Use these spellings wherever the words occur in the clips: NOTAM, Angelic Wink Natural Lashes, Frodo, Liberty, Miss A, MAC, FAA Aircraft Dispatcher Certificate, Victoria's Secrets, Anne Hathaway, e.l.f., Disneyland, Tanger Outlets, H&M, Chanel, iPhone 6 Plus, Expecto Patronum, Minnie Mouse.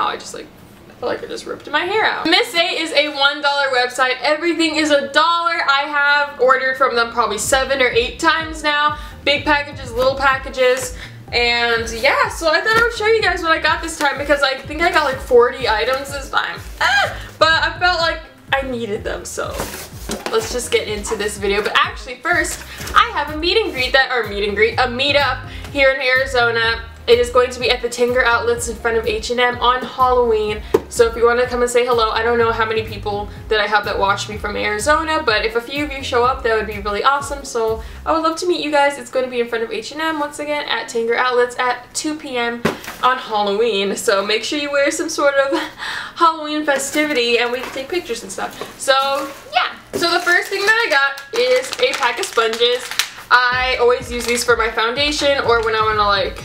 now I just like, I feel like I just ripped my hair out. Miss A is a $1 website. Everything is $1. I have ordered from them probably 7 or 8 times now. Big packages, little packages. And yeah, so I thought I would show you guys what I got this time because I think I got like 40 items this time. But I felt like I needed them, so let's just get into this video. But actually first, I have a meetup here in Arizona. It is going to be at the Tanger Outlets in front of H&M on Halloween. So if you want to come and say hello, I don't know how many people that I have that watch me from Arizona, but if a few of you show up, that would be really awesome. So I would love to meet you guys. It's going to be in front of H&M once again at Tanger Outlets at 2 p.m. on Halloween. So make sure you wear some sort of Halloween festivity and we can take pictures and stuff. So yeah. So the first thing that I got is a pack of sponges. I always use these for my foundation or when I want to like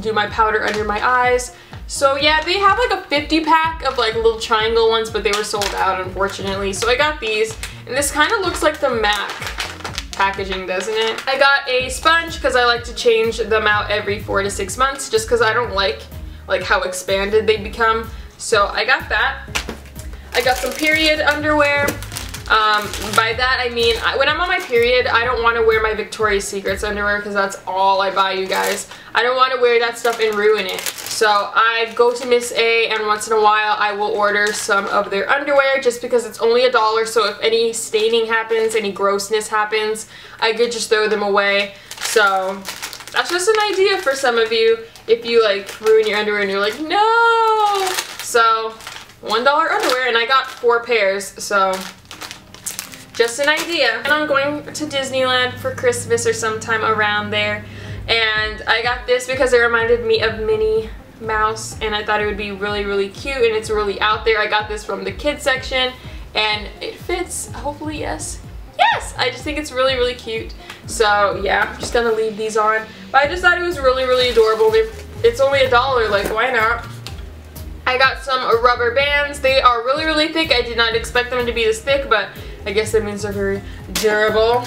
do my powder under my eyes. So yeah, they have like a 50 pack of like little triangle ones, but they were sold out unfortunately. So I got these, and this kind of looks like the MAC packaging, doesn't it? I got a sponge because I like to change them out every 4 to 6 months just because I don't like how expanded they become. So I got that. I got some period underwear. By that I mean when I'm on my period, I don't want to wear my Victoria's Secrets underwear because that's all I buy, you guys. I don't want to wear that stuff and ruin it. So I go to Miss A and once in a while I will order some of their underwear just because it's only $1, so if any staining happens, any grossness happens, I could just throw them away. So that's just an idea for some of you if you like ruin your underwear and you're like, no! So $1 underwear, and I got 4 pairs, so just an idea. And I'm going to Disneyland for Christmas or sometime around there. And I got this because it reminded me of Minnie Mouse and I thought it would be really, really cute, and it's really out there. I got this from the kids section and it fits, hopefully, yes. Yes! I just think it's really, really cute. So yeah, I'm just gonna leave these on. But I just thought it was really, really adorable. It's only $1, like why not? I got some rubber bands. They are really, really thick. I did not expect them to be this thick, but I guess that means they're very durable.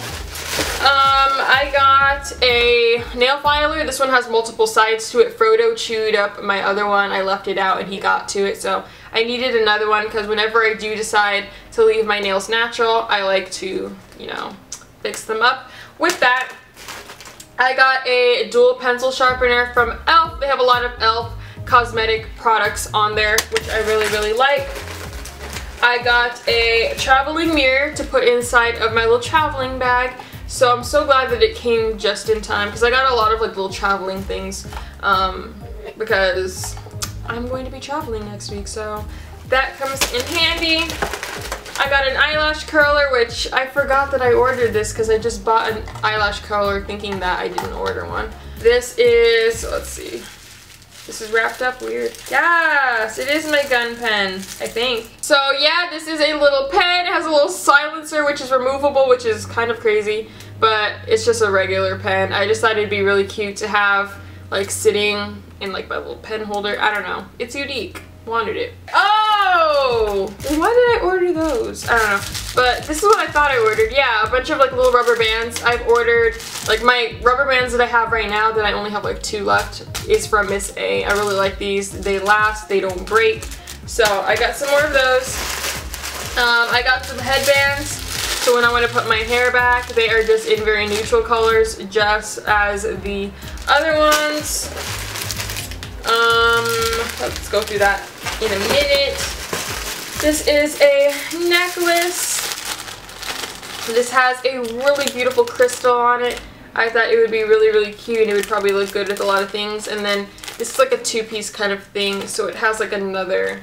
I got a nail filer. This one has multiple sides to it. Frodo chewed up my other one. I left it out and he got to it, so I needed another one because whenever I do decide to leave my nails natural, I like to, you know, fix them up with that. I got a dual pencil sharpener from e.l.f. They have a lot of e.l.f. cosmetic products on there, which I really, really like. I got a traveling mirror to put inside of my little traveling bag. So I'm so glad that it came just in time because I got a lot of like little traveling things because I'm going to be traveling next week, so that comes in handy. I got an eyelash curler, which I forgot that I ordered this because I just bought an eyelash curler thinking that I didn't order one. This is, let's see, this is wrapped up weird. Yes, it is my gun pen, I think. So yeah, this is a little pen. It has a little silencer, which is removable, which is kind of crazy, but it's just a regular pen. I just thought it'd be really cute to have, like, sitting in, like, my little pen holder. I don't know. It's unique. Wanted it. Oh! Why did I order those? I don't know. But this is what I thought I ordered. Yeah, a bunch of, like, little rubber bands. I've ordered, like, my rubber bands that I have right now, that I only have, like, 2 left, is from Miss A. I really like these. They last. They don't break. So I got some more of those. I got some headbands. So when I want to put my hair back, they are just in very neutral colors, just as the other ones. Let's go through that in a minute. This is a necklace. This has a really beautiful crystal on it. I thought it would be really, really cute and it would probably look good with a lot of things. And then this is like a 2-piece kind of thing, so it has like another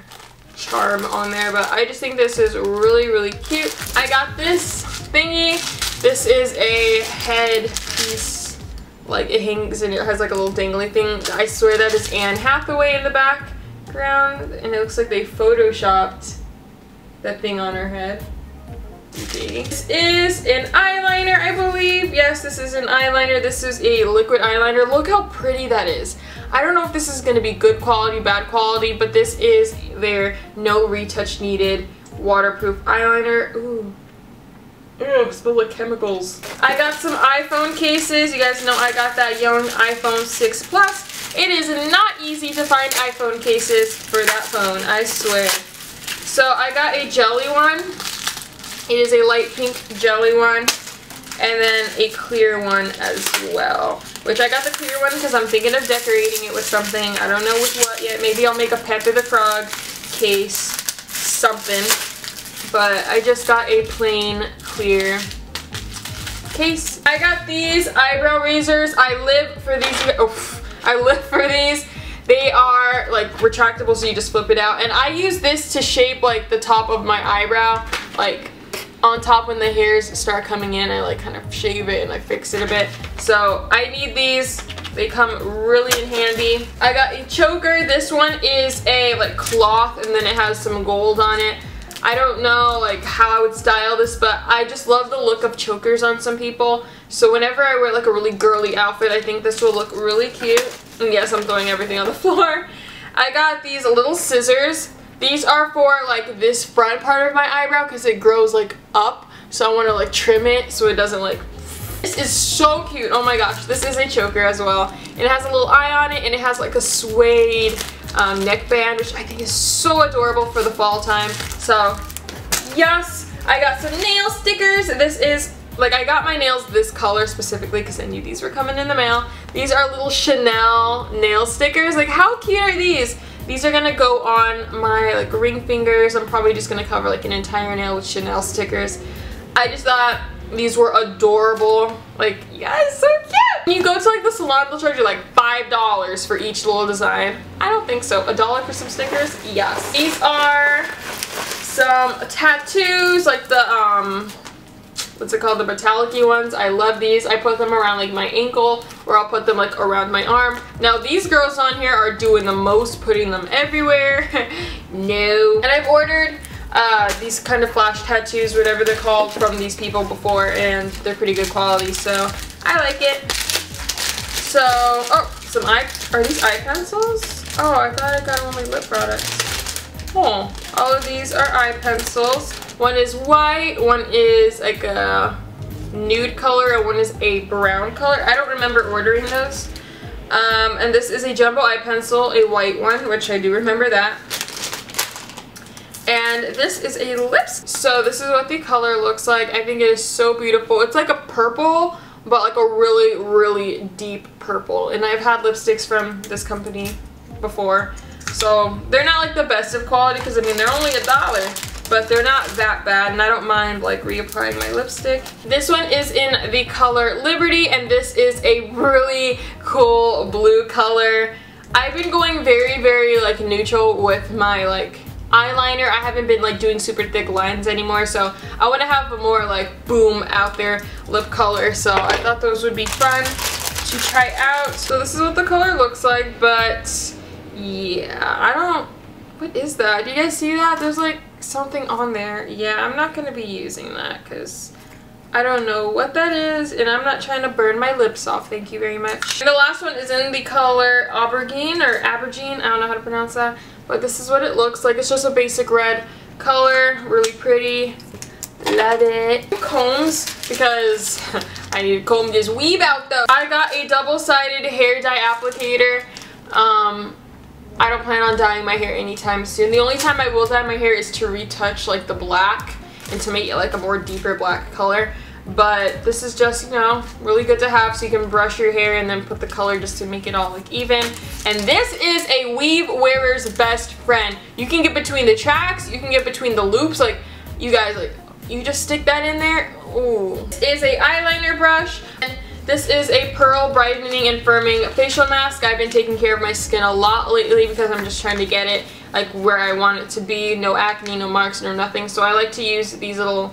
charm on there, but I just think this is really, really cute. I got this thingy. This is a head piece. Like, it hangs and it has like a little dangly thing. I swear that is Anne Hathaway in the background, and it looks like they photoshopped that thing on her head. Okay. This is an eyeliner, I believe. Yes, this is an eyeliner. This is a liquid eyeliner. Look how pretty that is. I don't know if this is going to be good quality, bad quality, but this is their no retouch needed waterproof eyeliner. Ooh. Spill with chemicals. I got some iPhone cases. You guys know I got that young iPhone 6 Plus. It is not easy to find iPhone cases for that phone, I swear. So I got a jelly one. It is a light pink jelly one. And then a clear one as well. Which I got the clear one because I'm thinking of decorating it with something. I don't know with what yet. Maybe I'll make a Pepper the Frog case, something. But I just got a plain clear case. I got these eyebrow razors. I live for these. Oh, I live for these. They are like retractable, so you just flip it out. And I use this to shape like the top of my eyebrow, like on top when the hairs start coming in. I like kind of shave it and I fix it a bit. So I need these. They come really in handy. I got a choker. This one is a like cloth, and then it has some gold on it. I don't know like how I would style this, but I just love the look of chokers on some people. So whenever I wear like a really girly outfit, I think this will look really cute. And yes, I'm throwing everything on the floor. I got these little scissors. These are for like this front part of my eyebrow because it grows like up. So I want to like trim it so it doesn't like... This is so cute. Oh my gosh, this is a choker as well. It has a little eye on it and it has like a suede neckband, which I think is so adorable for the fall time. So yes, I got some nail stickers. This is like, I got my nails this color specifically because I knew these were coming in the mail. These are little Chanel nail stickers. Like, how cute are these? These are gonna go on my like ring fingers. I'm probably just gonna cover like an entire nail with Chanel stickers. I just thought these were adorable. Like, yes, so cute. When you go to like the salon, they'll charge you like $5 for each little design. I don't think so. $1 for some stickers? Yes. These are some tattoos, like the what's it called? The metallic-y ones. I love these. I put them around like my ankle, or I'll put them like around my arm. Now these girls on here are doing the most, putting them everywhere. No. And I've ordered these kind of flash tattoos, whatever they're called, from these people before, and they're pretty good quality, so I like it. So, oh, some eye, are these eye pencils? Oh, I thought I got only lip products. Oh, all of these are eye pencils. One is white, one is like a nude color, and one is a brown color. I don't remember ordering those. And this is a jumbo eye pencil, a white one, which I do remember that. And this is a lipstick. So this is what the color looks like. I think it is so beautiful. It's like a purple, but like a really, really deep purple. And I've had lipsticks from this company before. So they're not like the best of quality because I mean they're only $1, but they're not that bad, and I don't mind like reapplying my lipstick. This one is in the color Liberty, and this is a really cool blue color. I've been going very, very like neutral with my like eyeliner. I haven't been like doing super thick lines anymore, so I want to have a more like boom out there lip color, so I thought those would be fun to try out. So this is what the color looks like, but yeah, I don't, what is that? Do you guys see that? There's like something on there. Yeah, I'm not going to be using that because I don't know what that is, and I'm not trying to burn my lips off, thank you very much. And the last one is in the color Aubergine, or Aubergine, I don't know how to pronounce that, but this is what it looks like. It's just a basic red color, really pretty, love it. Combs, because I need to comb this weave out though. I got a double-sided hair dye applicator. I don't plan on dyeing my hair anytime soon. The only time I will dye my hair is to retouch like the black and to make it like a more deeper black color. But this is just, you know, really good to have, so you can brush your hair and then put the color just to make it all like even. And this is a weave wearer's best friend. You can get between the tracks, you can get between the loops, like you guys, like you just stick that in there. Ooh. This is a eyeliner brush, and this is a Pearl Brightening and Firming Facial Mask. I've been taking care of my skin a lot lately because I'm just trying to get it like where I want it to be. No acne, no marks, no nothing. So I like to use these little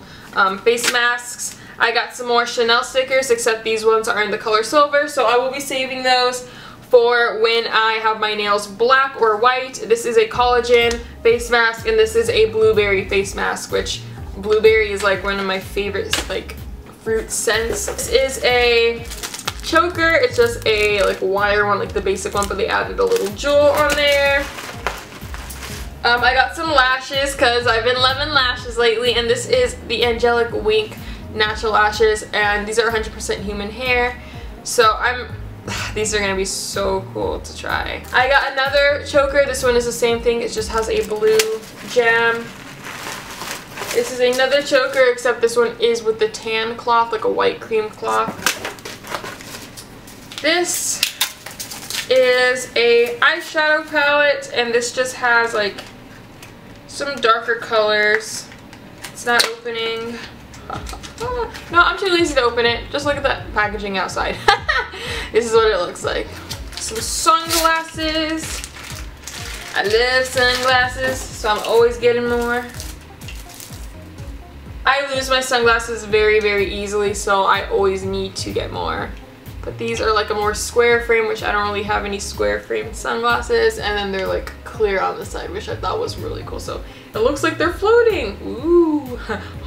face masks. I got some more Chanel stickers, except these ones are in the color silver, so I will be saving those for when I have my nails black or white. This is a collagen face mask, and this is a blueberry face mask, which blueberry is like one of my favorites, like fruit scents. This is a choker. It's just a like wire one, like the basic one, but they added a little jewel on there. I got some lashes because I've been loving lashes lately, and this is the Angelic Wink Natural Lashes, and these are 100% human hair, so these are gonna be so cool to try. I got another choker. This one is the same thing, it just has a blue gem. This is another choker, except this one is with the tan cloth, like a white cream cloth. This is a eyeshadow palette, and this just has like some darker colors. It's not opening. No, I'm too lazy to open it. Just look at that packaging outside. This is what it looks like. Some sunglasses. I love sunglasses, so I'm always getting more. I lose my sunglasses very, very easily, so I always need to get more. But these are like a more square frame, which I don't really have any square frame sunglasses, and then they're like clear on the side, which I thought was really cool. So it looks like they're floating. Ooh,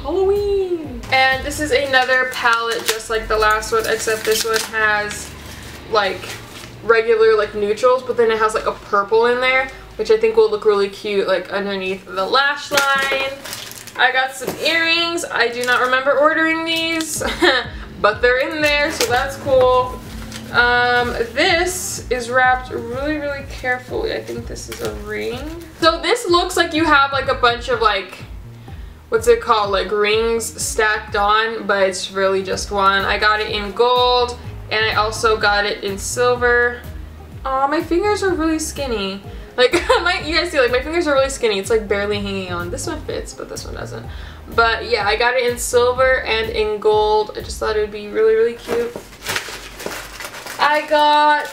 Halloween. And this is another palette just like the last one, except this one has like regular like neutrals, but then it has like a purple in there, which I think will look really cute like underneath the lash line. I got some earrings. I do not remember ordering these. But they're in there, so that's cool. This is wrapped really carefully. I think this is a ring. So this looks like you have like a bunch of like, what's it called? Like rings stacked on, but it's really just one. I got it in gold, and I also got it in silver. Aw, my fingers are really skinny. Like, you guys see, like, my fingers are really skinny. It's, like, barely hanging on. This one fits, but this one doesn't. But, yeah, I got it in silver and in gold. I just thought it would be really cute. I got...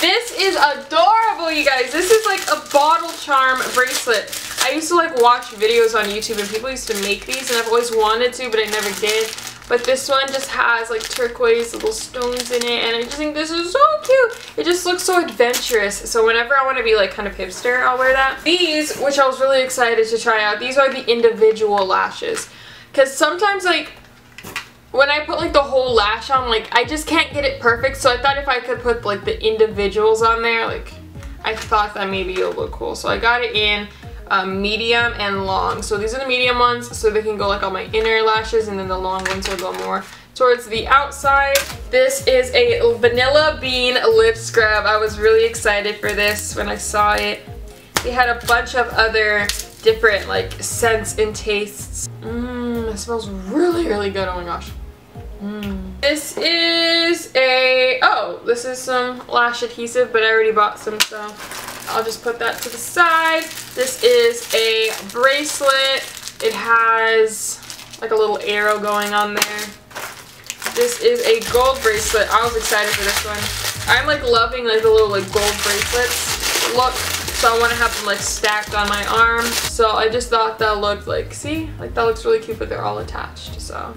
This is adorable, you guys. This is, like, a bottle charm bracelet. I used to, like, watch videos on YouTube, and people used to make these, and I've always wanted to, but I never did. But this one just has like turquoise little stones in it, and I just think this is so cute. It just looks so adventurous. So whenever I want to be like kind of hipster, I'll wear that. These, which I was really excited to try out, these are the individual lashes. Because sometimes like when I put like the whole lash on, like I just can't get it perfect. So I thought if I could put like the individuals on there, like I thought that maybe it'll look cool. So I got it in medium and long. So these are the medium ones, so they can go like on my inner lashes, and then the long ones will go more towards the outside. This is a vanilla bean lip scrub. I was really excited for this when I saw it. They had a bunch of other different like scents and tastes. It smells really good. Oh my gosh. This is a, this is some lash adhesive, but I already bought some, so I'll just put that to the side. This is a bracelet. It has like a little arrow going on there. This is a gold bracelet. I was excited for this one. I'm like loving like the little like gold bracelets look. So I want to have them like stacked on my arm. So I just thought that looked like, see? Like that looks really cute, but they're all attached, so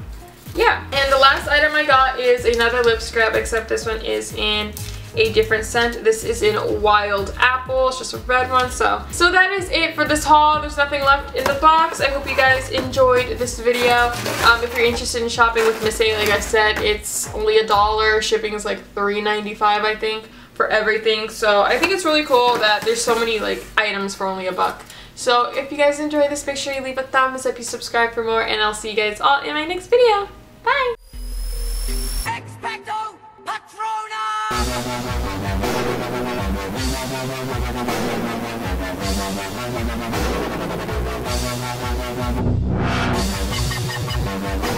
yeah. And the last item I got is another lip scrub, except this one is in a different scent. This is in Wild Apple. It's just a red one. So that is it for this haul. There's nothing left in the box. I hope you guys enjoyed this video. If you're interested in shopping with Miss A, like I said, it's only $1. Shipping is like $3.95, I think, for everything. So I think it's really cool that there's so many like items for only $1. So if you guys enjoyed this, make sure you leave a thumbs up, you subscribe for more, and I'll see you guys all in my next video. Bye! Expecto Patronum!